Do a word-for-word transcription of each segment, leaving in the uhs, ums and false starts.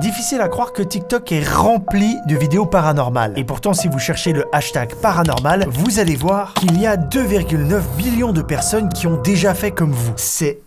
Difficile à croire que TikTok est rempli de vidéos paranormales. Et pourtant, si vous cherchez le hashtag paranormal, vous allez voir qu'il y a deux virgule neuf millions de personnes qui ont déjà fait comme vous. C'est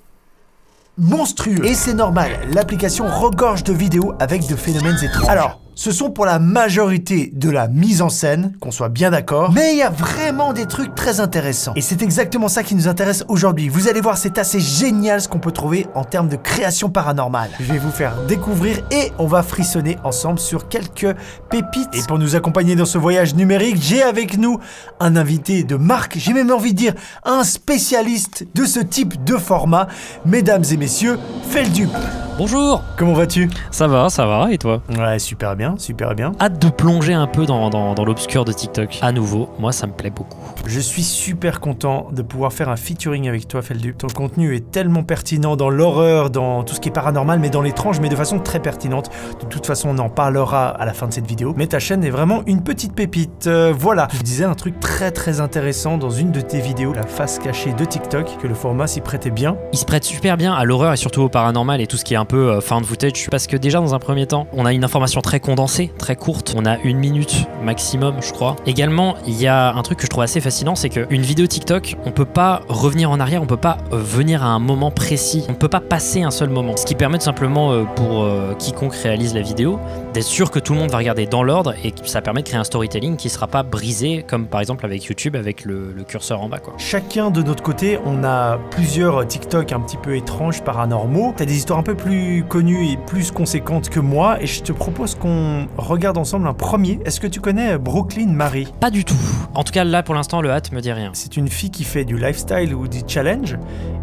monstrueux. Et c'est normal, l'application regorge de vidéos avec de phénomènes étranges. Alors, ce sont pour la majorité de la mise en scène, qu'on soit bien d'accord, mais il y a vraiment des trucs très intéressants. Et c'est exactement ça qui nous intéresse aujourd'hui. Vous allez voir, c'est assez génial ce qu'on peut trouver en termes de création paranormale. Je vais vous faire découvrir et on va frissonner ensemble sur quelques pépites. Et pour nous accompagner dans ce voyage numérique, j'ai avec nous un invité de marque, j'ai même envie de dire un spécialiste de ce type de format. Mesdames et messieurs, Feldup. Bonjour. Comment vas-tu? Ça va, ça va, et toi? Ouais, super bien, super bien. Hâte de plonger un peu dans, dans, dans l'obscur de TikTok. À nouveau, moi ça me plaît beaucoup. Je suis super content de pouvoir faire un featuring avec toi, Feldup. Ton contenu est tellement pertinent dans l'horreur, dans tout ce qui est paranormal, mais dans l'étrange, mais de façon très pertinente. De toute façon, on en parlera à la fin de cette vidéo. Mais ta chaîne est vraiment une petite pépite. Euh, voilà. Tu disais un truc très très intéressant dans une de tes vidéos, la face cachée de TikTok, que le format s'y prêtait bien. Il se prête super bien à l'horreur et surtout au paranormal et tout ce qui est un peu found footage, parce que déjà dans un premier temps on a une information très condensée, très courte, on a une minute maximum je crois. Également il y a un truc que je trouve assez fascinant, c'est qu'une vidéo TikTok on peut pas revenir en arrière, on peut pas venir à un moment précis, on peut pas passer un seul moment, ce qui permet tout simplement euh, pour euh, quiconque réalise la vidéo d'être sûr que tout le monde va regarder dans l'ordre et ça permet de créer un storytelling qui sera pas brisé comme par exemple avec YouTube avec le, le curseur en bas quoi. Chacun de notre côté on a plusieurs TikTok un petit peu étranges, paranormaux, t'as des histoires un peu plus connue et plus conséquente que moi et je te propose qu'on regarde ensemble un premier. Est-ce que tu connais Brooklyn Marie? Pas du tout. En tout cas là pour l'instant le hâte me dit rien. C'est une fille qui fait du lifestyle ou du challenge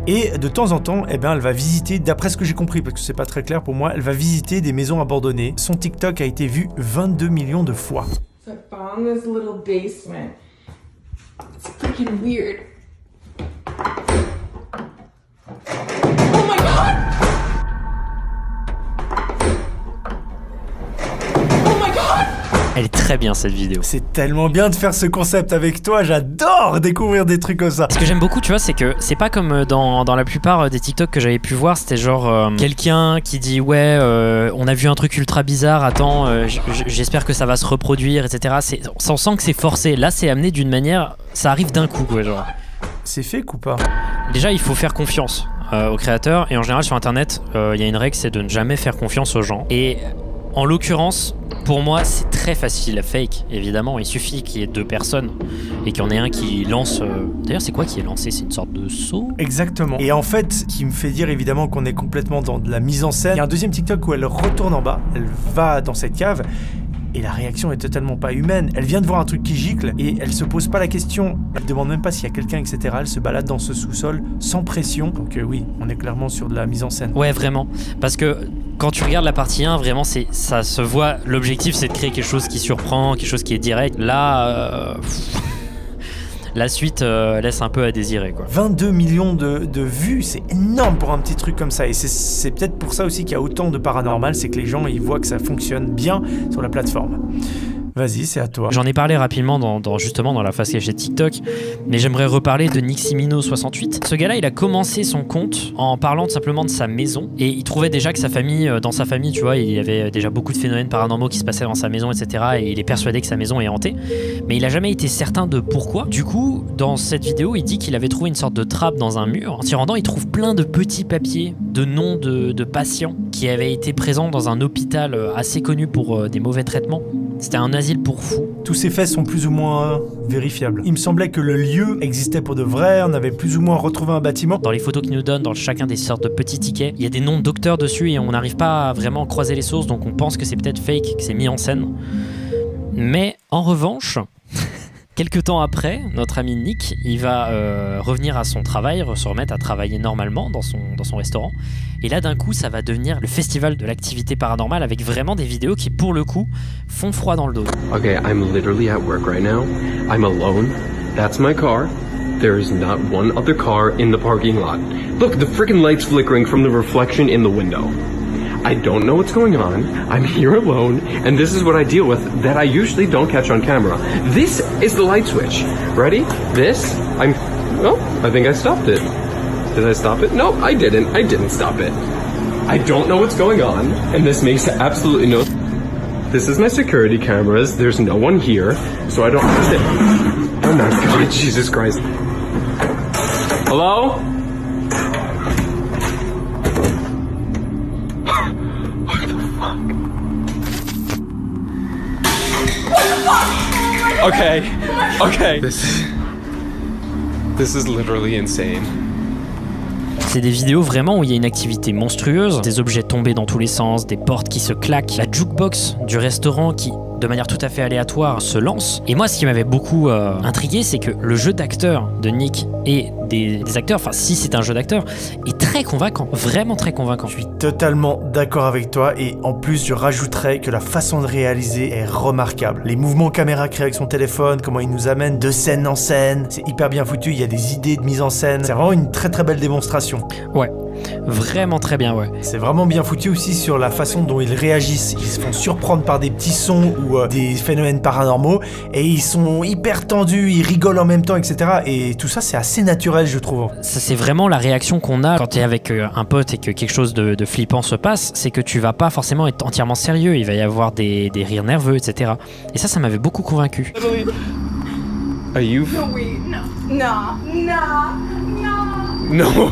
et de temps en temps eh ben, elle va visiter, d'après ce que j'ai compris parce que c'est pas très clair pour moi, elle va visiter des maisons abandonnées. Son TikTok a été vu vingt-deux millions de fois. So I found this little basement. It's freaking weird. Oh my god! Elle est très bien cette vidéo. C'est tellement bien de faire ce concept avec toi, j'adore découvrir des trucs comme ça. Ce que j'aime beaucoup tu vois c'est que c'est pas comme dans, dans la plupart des TikTok que j'avais pu voir, c'était genre euh, quelqu'un qui dit ouais euh, on a vu un truc ultra bizarre, attends euh, j'espère que ça va se reproduire etc. On sent que c'est forcé, là c'est amené d'une manière, ça arrive d'un coup quoi, genre. C'est fake ou pas? Déjà il faut faire confiance euh, aux créateurs et en général sur internet il euh, y a une règle, c'est de ne jamais faire confiance aux gens et en l'occurrence, pour moi, c'est très facile à fake, évidemment. Il suffit qu'il y ait deux personnes et qu'il y en ait un qui lance... D'ailleurs, c'est quoi qui est lancé? C'est une sorte de saut? Exactement. Et en fait, ce qui me fait dire évidemment qu'on est complètement dans de la mise en scène, il y a un deuxième TikTok où elle retourne en bas, elle va dans cette cave et la réaction est totalement pas humaine. Elle vient de voir un truc qui gicle et elle se pose pas la question. Elle demande même pas s'il y a quelqu'un, et cetera. Elle se balade dans ce sous-sol sans pression. Donc euh, oui, on est clairement sur de la mise en scène. Ouais, vraiment. Parce que... Quand tu regardes la partie un, vraiment, c'est, ça se voit. L'objectif, c'est de créer quelque chose qui surprend, quelque chose qui est direct. Là, euh, pff, la suite euh, laisse un peu à désirer, quoi. vingt-deux millions de, de vues, c'est énorme pour un petit truc comme ça. Et c'est peut-être pour ça aussi qu'il y a autant de paranormal, c'est que les gens, ils voient que ça fonctionne bien sur la plateforme. Vas-y, c'est à toi. J'en ai parlé rapidement dans, dans, justement dans la face cachée de TikTok, mais j'aimerais reparler de Niximino soixante-huit. Ce gars-là, il a commencé son compte en parlant tout simplement de sa maison et il trouvait déjà que sa famille, dans sa famille, tu vois, il y avait déjà beaucoup de phénomènes paranormaux qui se passaient dans sa maison, et cetera. Et il est persuadé que sa maison est hantée, mais il n'a jamais été certain de pourquoi. Du coup, dans cette vidéo, il dit qu'il avait trouvé une sorte de trappe dans un mur. En s'y rendant, il trouve plein de petits papiers de noms de, de patients qui avaient été présents dans un hôpital assez connu pour des mauvais traitements. C'était un asile pour fous. Tous ces faits sont plus ou moins vérifiables. Il me semblait que le lieu existait pour de vrai, on avait plus ou moins retrouvé un bâtiment. Dans les photos qu'ils nous donnent, dans chacun des sortes de petits tickets, il y a des noms de docteurs dessus et on n'arrive pas à vraiment croiser les sources, donc on pense que c'est peut-être fake, que c'est mis en scène. Mais en revanche... Quelques temps après, notre ami Nick, il va euh, revenir à son travail, se remettre à travailler normalement dans son, dans son restaurant. Et là, d'un coup, ça va devenir le festival de l'activité paranormale avec vraiment des vidéos qui, pour le coup, font froid dans le dos. Ok, I'm literally at work right now. I'm alone. That's my car. There is not one other car in the parking lot. Look, the freaking light's flickering from the reflection in the window. I don't know what's going on, I'm here alone, and this is what I deal with that I usually don't catch on camera. This is the light switch. Ready? This, I'm, oh, I think I stopped it. Did I stop it? No, I didn't, I didn't stop it. I don't know what's going on, and this makes absolutely no sense. This is my security cameras. There's no one here, so I don't understand. Oh my God, Jesus Christ. Hello? What the fuck? What the fuck? Okay, okay. This, this is literally insane. C'est des vidéos vraiment où il y a une activité monstrueuse, des objets tombés dans tous les sens, des portes qui se claquent, la jukebox du restaurant qui, de manière tout à fait aléatoire, se lance. Et moi, ce qui m'avait beaucoup euh, intrigué, c'est que le jeu d'acteur de Nick et des, des acteurs, enfin si c'est un jeu d'acteur, est très convaincant, vraiment très convaincant. Je suis totalement d'accord avec toi, et en plus je rajouterais que la façon de réaliser est remarquable. Les mouvements caméra créés avec son téléphone, comment il nous amène de scène en scène, c'est hyper bien foutu, il y a des idées de mise en scène, c'est vraiment une très très belle démonstration. Ouais. Vraiment très bien, ouais. C'est vraiment bien foutu aussi sur la façon dont ils réagissent. Ils se font surprendre par des petits sons ou euh, des phénomènes paranormaux, et ils sont hyper tendus, ils rigolent en même temps, et cetera. Et tout ça, c'est assez naturel, je trouve. Ça, c'est vraiment la réaction qu'on a quand t'es avec euh, un pote et que quelque chose de, de flippant se passe, c'est que tu vas pas forcément être entièrement sérieux. Il va y avoir des, des rires nerveux, et cetera. Et ça, ça m'avait beaucoup convaincu. Are you? No, wait, no, no, no, no. No.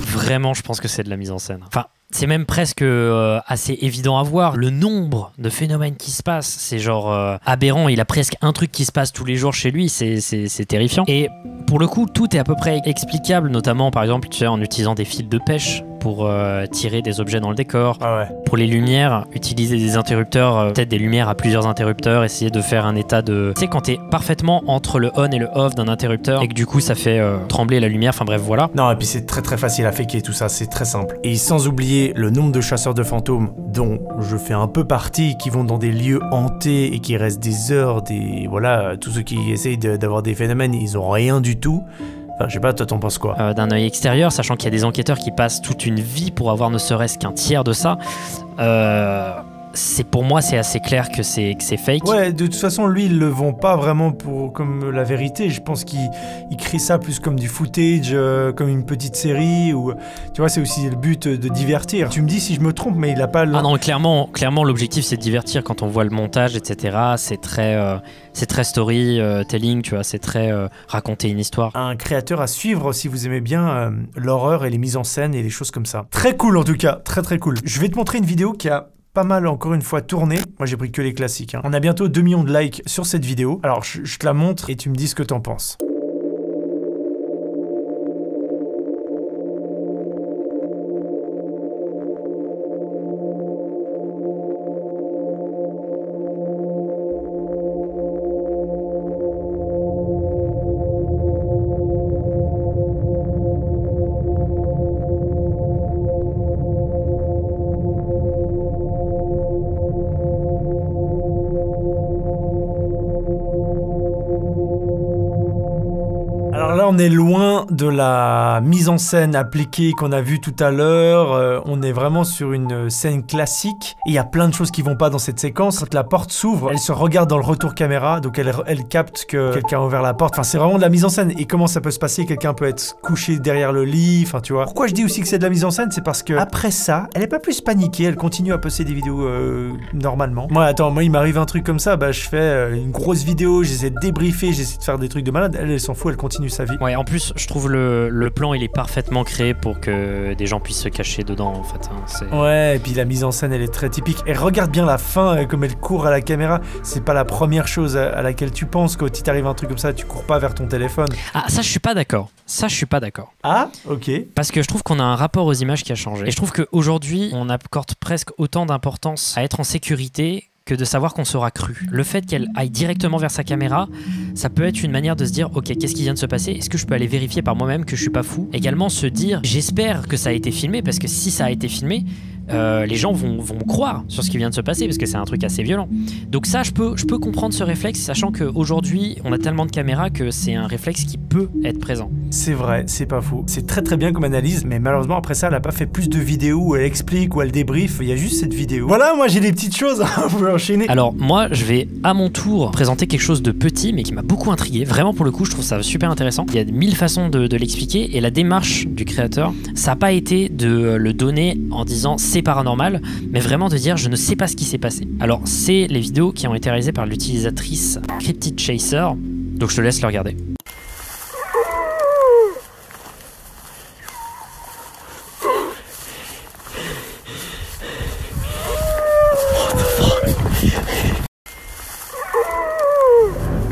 Vraiment, je pense que c'est de la mise en scène. Enfin, c'est même presque euh, assez évident à voir. Le nombre de phénomènes qui se passent, c'est genre euh, aberrant. Il a presque un truc qui se passe tous les jours chez lui. C'est terrifiant. Et pour le coup, tout est à peu près explicable, notamment par exemple, tu sais, en utilisant des fils de pêche pour euh, tirer des objets dans le décor. Ah ouais. Pour les lumières, utiliser des interrupteurs, euh, peut-être des lumières à plusieurs interrupteurs, essayer de faire un état de... Tu sais, quand t'es parfaitement entre le on et le off d'un interrupteur et que du coup ça fait euh, trembler la lumière, enfin bref, voilà. Non, et puis c'est très très facile à faker tout ça, c'est très simple. Et sans oublier le nombre de chasseurs de fantômes dont je fais un peu partie, qui vont dans des lieux hantés et qui restent des heures, des... Voilà, tous ceux qui essayent d'avoir de, des phénomènes, ils ont rien du tout. Enfin, je sais pas, toi t'en penses quoi? euh, D'un œil extérieur, sachant qu'il y a des enquêteurs qui passent toute une vie pour avoir ne serait-ce qu'un tiers de ça, euh, c'est pour moi c'est assez clair que c'est fake. Ouais, de toute façon, lui, il le vend pas vraiment pour, comme la vérité. Je pense qu'il crée ça plus comme du footage, euh, comme une petite série, ou tu vois, c'est aussi le but de divertir. Tu me dis si je me trompe, mais il a pas... Ah non, clairement, clairement l'objectif c'est de divertir. Quand on voit le montage, et cetera, c'est très... Euh... C'est très storytelling, tu vois, c'est très euh, raconter une histoire. Un créateur à suivre si vous aimez bien euh, l'horreur et les mises en scène et les choses comme ça. Très cool en tout cas, très très cool. Je vais te montrer une vidéo qui a pas mal encore une fois tourné. Moi j'ai pris que les classiques, hein. On a bientôt deux millions de likes sur cette vidéo. Alors je, je te la montre et tu me dis ce que t'en penses. On est loin de la mise en scène appliquée qu'on a vue tout à l'heure, euh, on est vraiment sur une scène classique. Il y a plein de choses qui vont pas dans cette séquence. Quand la porte s'ouvre, elle se regarde dans le retour caméra, donc elle, elle capte que quelqu'un a ouvert la porte. Enfin, c'est vraiment de la mise en scène. Et comment ça peut se passer? Quelqu'un peut être couché derrière le lit, enfin tu vois. Pourquoi je dis aussi que c'est de la mise en scène? C'est parce que après ça, elle est pas plus paniquée, elle continue à poster des vidéos euh, normalement. Moi, attends, moi il m'arrive un truc comme ça, bah je fais une grosse vidéo, j'essaie de débriefer, j'essaie de faire des trucs de malade. Elle, elle s'en fout, elle continue sa vie. Ouais, en plus, je trouve le, le plan, il est parfaitement créé pour que des gens puissent se cacher dedans, en fait. Hein, ouais, et puis la mise en scène, elle est très typique. Et regarde bien la fin, comme elle court à la caméra. C'est pas la première chose à, à laquelle tu penses. Quand il t'arrive un truc comme ça, tu cours pas vers ton téléphone. Ah, ça, je suis pas d'accord. Ça, je suis pas d'accord. Ah, ok. Parce que je trouve qu'on a un rapport aux images qui a changé. Et je trouve qu'aujourd'hui, on accorde presque autant d'importance à être en sécurité que de savoir qu'on sera cru. Le fait qu'elle aille directement vers sa caméra, ça peut être une manière de se dire, ok, qu'est-ce qui vient de se passer? Est-ce que je peux aller vérifier par moi-même que je suis pas fou? Également se dire, j'espère que ça a été filmé, parce que si ça a été filmé, Euh, les gens vont, vont croire sur ce qui vient de se passer, parce que c'est un truc assez violent. Donc ça, je peux, je peux comprendre ce réflexe, sachant qu'aujourd'hui on a tellement de caméras que c'est un réflexe qui peut être présent. C'est vrai, c'est pas faux. C'est très très bien comme analyse, mais malheureusement après ça, elle a pas fait plus de vidéos où elle explique, où elle débriefe, il y a juste cette vidéo. Voilà, moi j'ai des petites choses, on peut enchaîner. Alors moi, je vais à mon tour présenter quelque chose de petit, mais qui m'a beaucoup intrigué. Vraiment pour le coup, je trouve ça super intéressant. Il y a mille façons de, de l'expliquer, et la démarche du créateur, ça n'a pas été de le donner en disant c'est paranormal, mais vraiment de dire je ne sais pas ce qui s'est passé. Alors c'est les vidéos qui ont été réalisées par l'utilisatrice Cryptid Chaser, donc je te laisse le regarder.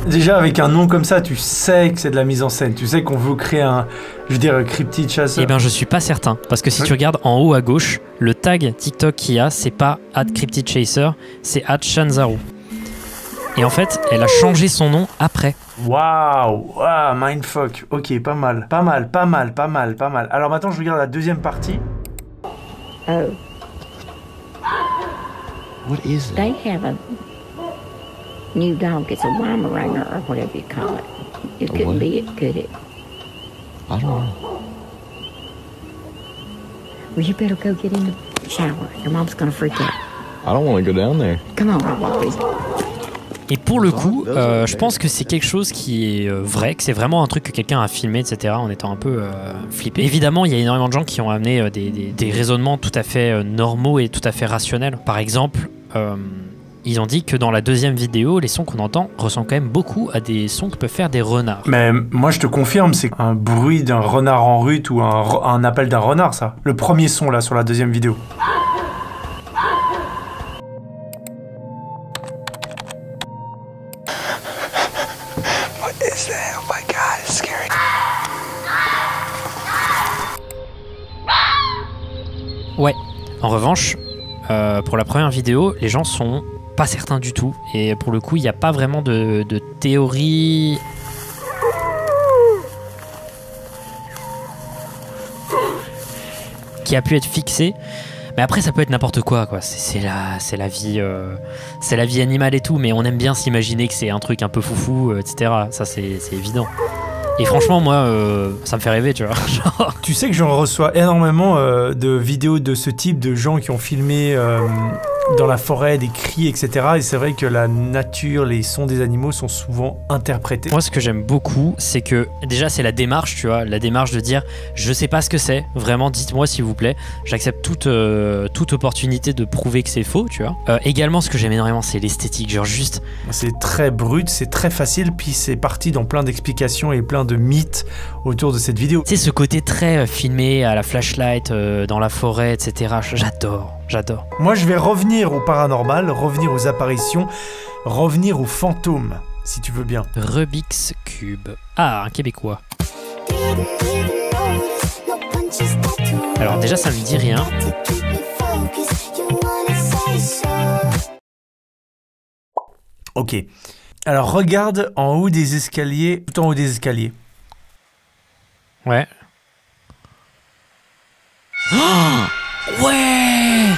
Déjà avec un nom comme ça, tu sais que c'est de la mise en scène, tu sais qu'on veut créer un, je veux dire, Cryptid Chaser. Eh bien je suis pas certain, parce que si ouais. tu regardes en haut à gauche, le tag TikTok qu'il y a, c'est pas arobase Cryptid Chaser, c'est arobase Shanzaru. Et en fait, elle a changé son nom après. Waouh, wow, mindfuck, ok, pas mal, pas mal, pas mal, pas mal, pas mal. Alors maintenant je regarde la deuxième partie. Oh. What is it? They have a... new dog, it's a Weimaraner or whatever you call it. It couldn't what? be it, could it? I don't know. Well, you better go get in the shower. Your mom's gonna freak out. I don't want to go down there. Come on, I'll walk with you. Et pour le coup, euh, je pense que c'est quelque chose qui est euh, vrai, que c'est vraiment un truc que quelqu'un a filmé, et cetera, en étant un peu euh, flippé. Évidemment, il y a énormément de gens qui ont amené euh, des, des, des raisonnements tout à fait euh, normaux et tout à fait rationnels. Par exemple, euh, ils ont dit que dans la deuxième vidéo, les sons qu'on entend ressemblent quand même beaucoup à des sons que peuvent faire des renards. Mais moi, je te confirme, c'est un bruit d'un renard en rut ou un, un appel d'un renard, ça. Le premier son, là, sur la deuxième vidéo. What is that? Oh my God, it's scary. Ouais. En revanche, euh, pour la première vidéo, les gens sont... pas certain du tout, et pour le coup il n'y a pas vraiment de, de théorie. Qui a pu être fixée, mais après ça peut être n'importe quoi, quoi. C'est la, c'est la vie, euh, c'est la vie animale et tout, mais on aime bien s'imaginer que c'est un truc un peu foufou, euh, et cetera. Ça c'est évident. Et franchement, moi, euh, ça me fait rêver, tu vois. Genre... Tu sais que j'en reçois énormément euh, de vidéos de ce type, de gens qui ont filmé euh, dans la forêt, des cris, et cetera. Et c'est vrai que la nature, les sons des animaux sont souvent interprétés. Moi, ce que j'aime beaucoup, c'est que, déjà, c'est la démarche, tu vois, la démarche de dire, je sais pas ce que c'est, vraiment, dites-moi s'il vous plaît. J'accepte toute, euh, toute opportunité de prouver que c'est faux, tu vois. Euh, également, ce que j'aime énormément, c'est l'esthétique, genre juste... C'est très brut, c'est très facile, puis c'est parti dans plein d'explications et plein de de mythes autour de cette vidéo. C'est ce côté très filmé à la flashlight, euh, dans la forêt, et cetera. J'adore, j'adore. Moi, je vais revenir au paranormal, revenir aux apparitions, revenir aux fantômes, si tu veux bien. Rubix Cube. Ah, un Québécois. Alors déjà, ça me dit rien. Ok. Alors regarde en haut des escaliers, tout en haut des escaliers. Ouais. Oh ouais.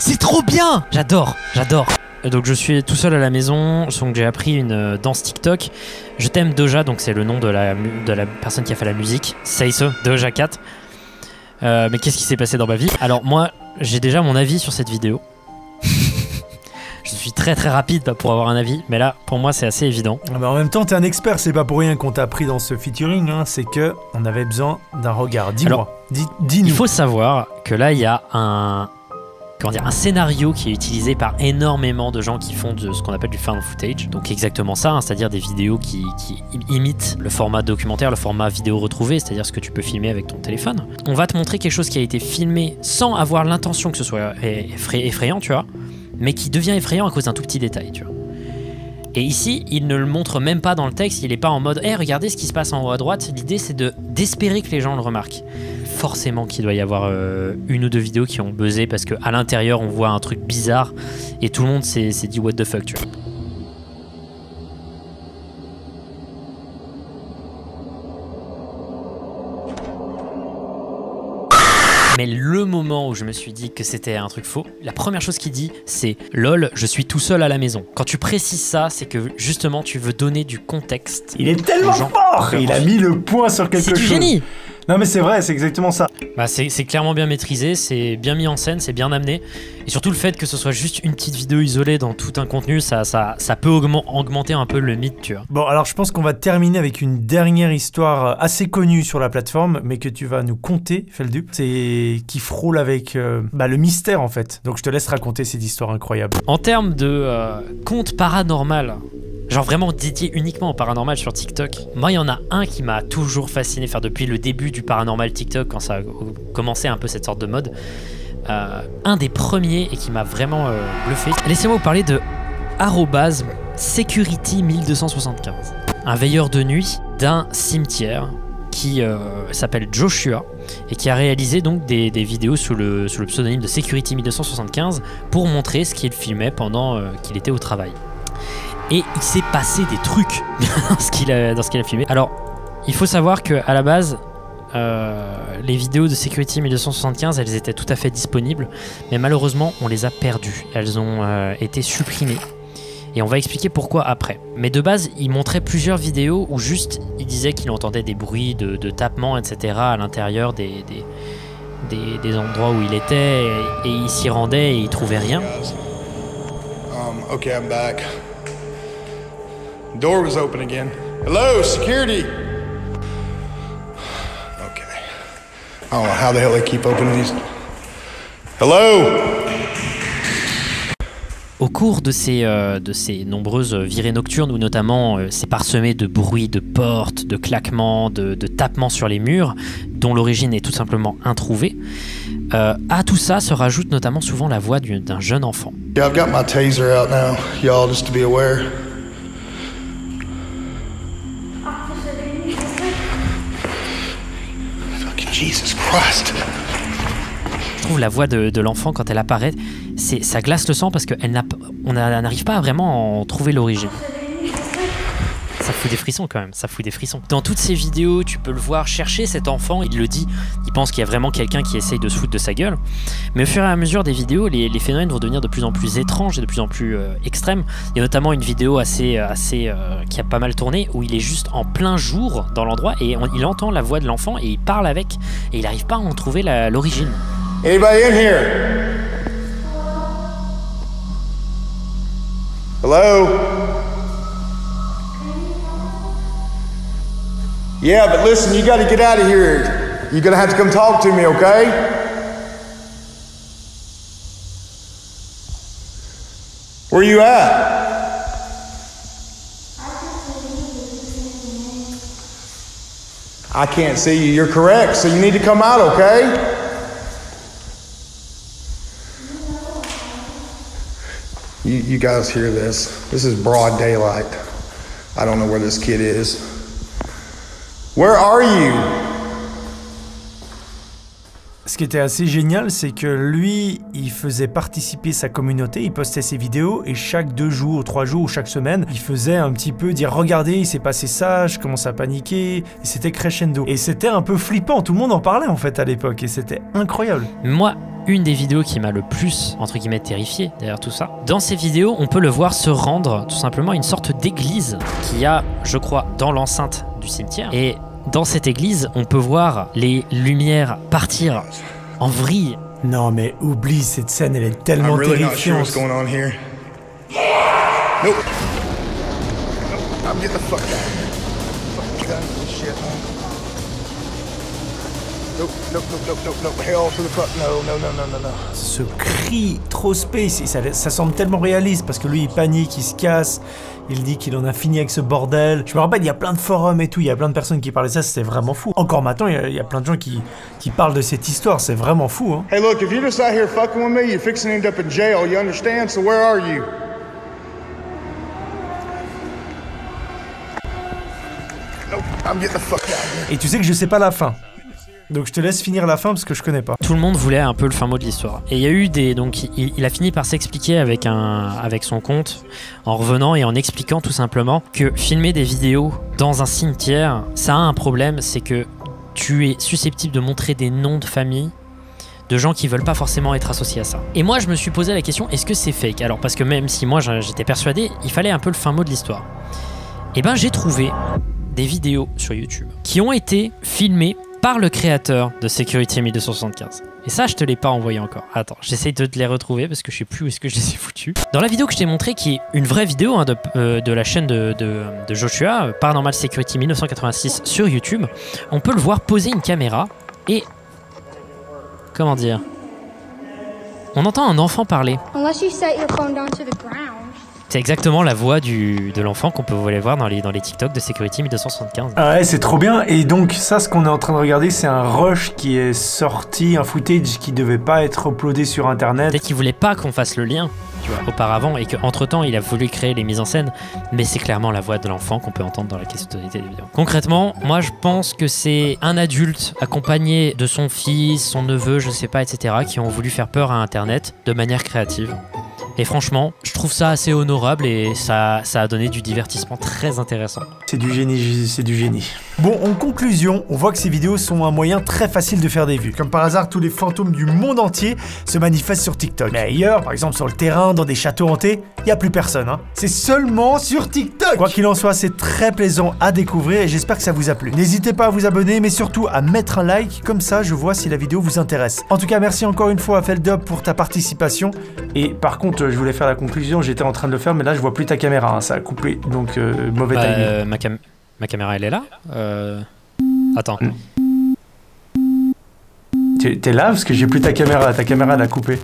C'est trop bien. J'adore, j'adore. Donc je suis tout seul à la maison, donc j'ai appris une danse TikTok. Je t'aime Doja, donc c'est le nom de la, de la personne qui a fait la musique. Say so, Doja Cat. Euh, mais qu'est-ce qui s'est passé dans ma vie? Alors moi, j'ai déjà mon avis sur cette vidéo. Je suis très très rapide pour avoir un avis, mais là pour moi c'est assez évident. Mais en même temps t'es un expert, c'est pas pour rien qu'on t'a pris dans ce featuring, hein, c'est que on avait besoin d'un regard. Dis-moi, dis-nous. Il faut savoir que là il y a un, comment dire, un scénario qui est utilisé par énormément de gens qui font de ce qu'on appelle du found footage. Donc exactement ça, hein, c'est-à-dire des vidéos qui, qui imitent le format documentaire, le format vidéo retrouvé, c'est-à-dire ce que tu peux filmer avec ton téléphone. On va te montrer quelque chose qui a été filmé sans avoir l'intention que ce soit effray- effrayant, tu vois, mais qui devient effrayant à cause d'un tout petit détail, tu vois. Et ici, il ne le montre même pas dans le texte, il n'est pas en mode « Hey, regardez ce qui se passe en haut à droite », l'idée c'est d'espérer que les gens le remarquent. Forcément qu'il doit y avoir euh, une ou deux vidéos qui ont buzzé, parce qu'à l'intérieur, on voit un truc bizarre, et tout le monde s'est dit « What the fuck », tu vois. mais le moment où je me suis dit que c'était un truc faux, la première chose qu'il dit, c'est « Lol, je suis tout seul à la maison ». Quand tu précises ça, c'est que justement, tu veux donner du contexte. Il est tellement fort. Il a mis le point sur quelque chose. C'est du génie. Non mais c'est vrai, c'est exactement ça. Bah c'est clairement bien maîtrisé, c'est bien mis en scène, c'est bien amené. Et surtout le fait que ce soit juste une petite vidéo isolée dans tout un contenu, ça, ça, ça peut augmenter un peu le mythe, tu vois. Bon, alors je pense qu'on va terminer avec une dernière histoire assez connue sur la plateforme, mais que tu vas nous conter, Feldup. C'est qui frôle avec euh, bah, le mystère en fait. Donc je te laisse raconter cette histoire incroyable. En termes de euh, conte paranormal, genre vraiment dédié uniquement au paranormal sur TikTok. Moi, il y en a un qui m'a toujours fasciné, enfin depuis le début du paranormal TikTok, quand ça a commencé un peu cette sorte de mode. Euh, un des premiers et qui m'a vraiment euh, bluffé. Laissez-moi vous parler de Security mille deux cent soixante-quinze. Un veilleur de nuit d'un cimetière qui euh, s'appelle Joshua et qui a réalisé donc des, des vidéos sous le, sous le pseudonyme de Security mille deux cent soixante-quinze pour montrer ce qu'il filmait pendant euh, qu'il était au travail. Et il s'est passé des trucs dans ce qu'il a, qu'il a filmé. Alors, il faut savoir qu'à la base, euh, les vidéos de Security mille deux cent soixante-quinze, elles étaient tout à fait disponibles. Mais malheureusement, on les a perdues. Elles ont euh, été supprimées. Et on va expliquer pourquoi après. Mais de base, il montrait plusieurs vidéos où juste, il disait qu'il entendait des bruits de, de tapements, et cetera à l'intérieur des, des, des, des endroits où il était. Et, et il s'y rendait et il trouvait rien. Um, okay, I'm back. Door was open again. Hello, security. Okay. I don't know how the hell they keep opening these. Hello. Au cours de ces, euh, de ces nombreuses virées nocturnes, où notamment euh, c'est parsemé de bruits de portes, de claquements, de, de tapements sur les murs, dont l'origine est tout simplement introuvée, euh, à tout ça se rajoute notamment souvent la voix d'un jeune enfant. Yeah, I've got my taser out now, y'all, just to be aware. Jesus Christ. Je trouve la voix de, de l'enfant quand elle apparaît, ça glace le sang parce qu'on n'arrive pas à vraiment en trouver l'origine. Ça fout des frissons quand même, ça fout des frissons. Dans toutes ces vidéos, tu peux le voir chercher cet enfant, il le dit, il pense qu'il y a vraiment quelqu'un qui essaye de se foutre de sa gueule. Mais au fur et à mesure des vidéos, les, les phénomènes vont devenir de plus en plus étranges et de plus en plus euh, extrêmes. Il y a notamment une vidéo assez, assez, euh, qui a pas mal tourné, où il est juste en plein jour dans l'endroit et on, il entend la voix de l'enfant et il parle avec et il n'arrive pas à en trouver l'origine. Anybody in here? Hello? Yeah, but listen, you gotta get out of here. You're gonna have to come talk to me, okay? Where you at? I can't see you. You're correct, so you need to come out, okay? You, you guys hear this? This is broad daylight. I don't know where this kid is. Where are you? Ce qui était assez génial, c'est que lui, il faisait participer sa communauté, il postait ses vidéos et chaque deux jours, trois jours, chaque semaine, il faisait un petit peu dire « Regardez, il s'est passé ça, je commence à paniquer », et c'était crescendo. Et c'était un peu flippant, tout le monde en parlait en fait à l'époque et c'était incroyable. Moi, une des vidéos qui m'a le plus, entre guillemets, terrifié derrière tout ça, dans ces vidéos, on peut le voir se rendre tout simplement à une sorte d'église qu'il y a, je crois, dans l'enceinte du cimetière. Et dans cette église, on peut voir les lumières partir en vrille. Non mais oublie, cette scène, elle est tellement terrifiante. Ce cri trop space, ça, ça semble tellement réaliste parce que lui il panique, il se casse, il dit qu'il en a fini avec ce bordel. Je me rappelle, il y a plein de forums et tout, il y a plein de personnes qui parlaient de ça, c'était vraiment fou. Encore maintenant, il y a, il y a plein de gens qui, qui parlent de cette histoire, c'est vraiment fou. Hein. Hey look, if you're just out here fucking with me, you're fixing to end up in jail, you understand? So where are you? Nope, I'm getting the fuck out of here. Et tu sais que je sais pas la fin. Donc je te laisse finir la fin parce que je connais pas. Tout le monde voulait un peu le fin mot de l'histoire. Et il y a eu des... Donc il, il a fini par s'expliquer avec, un, avec son compte, en revenant et en expliquant tout simplement que filmer des vidéos dans un cimetière, ça a un problème, c'est que tu es susceptible de montrer des noms de famille, de gens qui veulent pas forcément être associés à ça. Et moi, je me suis posé la question, est-ce que c'est fake? Alors, parce que même si moi j'étais persuadé, il fallait un peu le fin mot de l'histoire. Et ben, j'ai trouvé des vidéos sur YouTube qui ont été filmées par le créateur de Security mille deux cent soixante-quinze. Et ça, je te l'ai pas envoyé encore. Attends, j'essaye de te les retrouver parce que je sais plus où est-ce que je les ai foutus. Dans la vidéo que je t'ai montrée, qui est une vraie vidéo hein, de, euh, de la chaîne de, de, de Joshua, Paranormal Security mille neuf cent quatre-vingt-six sur YouTube, on peut le voir poser une caméra et... Comment dire? On entend un enfant parler. C'est exactement la voix du, de l'enfant qu'on peut aller voir dans les, dans les TikTok de Security mille deux cent soixante-quinze. Ah ouais, c'est trop bien. Et donc ça, ce qu'on est en train de regarder, c'est un rush qui est sorti, un footage qui devait pas être uploadé sur Internet. Peut-être qu'il voulait pas qu'on fasse le lien, tu vois, auparavant, et qu'entre-temps, il a voulu créer les mises en scène. Mais c'est clairement la voix de l'enfant qu'on peut entendre dans la quasi-totalité des vidéos. Concrètement, moi, je pense que c'est un adulte accompagné de son fils, son neveu, je sais pas, et cetera, qui ont voulu faire peur à Internet de manière créative. Et franchement, je trouve ça assez honorable et ça, ça a donné du divertissement très intéressant. C'est du génie, c'est du génie. Bon, en conclusion, on voit que ces vidéos sont un moyen très facile de faire des vues. Comme par hasard, tous les fantômes du monde entier se manifestent sur TikTok. Mais ailleurs, par exemple sur le terrain, dans des châteaux hantés, il y a plus personne. Hein. C'est seulement sur TikTok. Quoi qu'il en soit, c'est très plaisant à découvrir et j'espère que ça vous a plu. N'hésitez pas à vous abonner, mais surtout à mettre un like, comme ça je vois si la vidéo vous intéresse. En tout cas, merci encore une fois à Feldup pour ta participation. Et par contre, je voulais faire la conclusion, j'étais en train de le faire, mais là je vois plus ta caméra, hein, ça a coupé, donc euh, mauvais bah, timing. Euh, ma, cam ma caméra elle est là euh... Attends. T'es là parce que j'ai plus ta caméra, ta caméra elle a coupé.